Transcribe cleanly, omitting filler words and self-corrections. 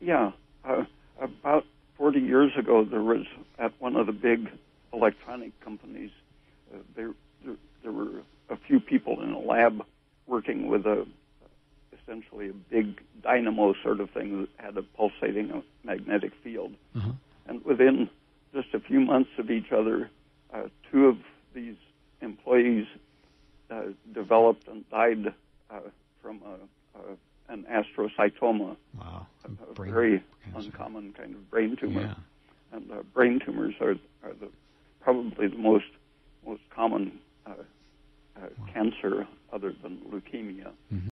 Yeah. About 40 years ago, there was, at one of the big electronic companies, there were a few people in a lab working with essentially a big dynamo sort of thing that had a pulsating magnetic field. Mm-hmm. And within just a few months of each other, two of these employees developed and died from an astrocytoma, wow. A very uncommon kind of brain tumor. Yeah. And brain tumors are probably the most common cancer other than leukemia. Mm-hmm.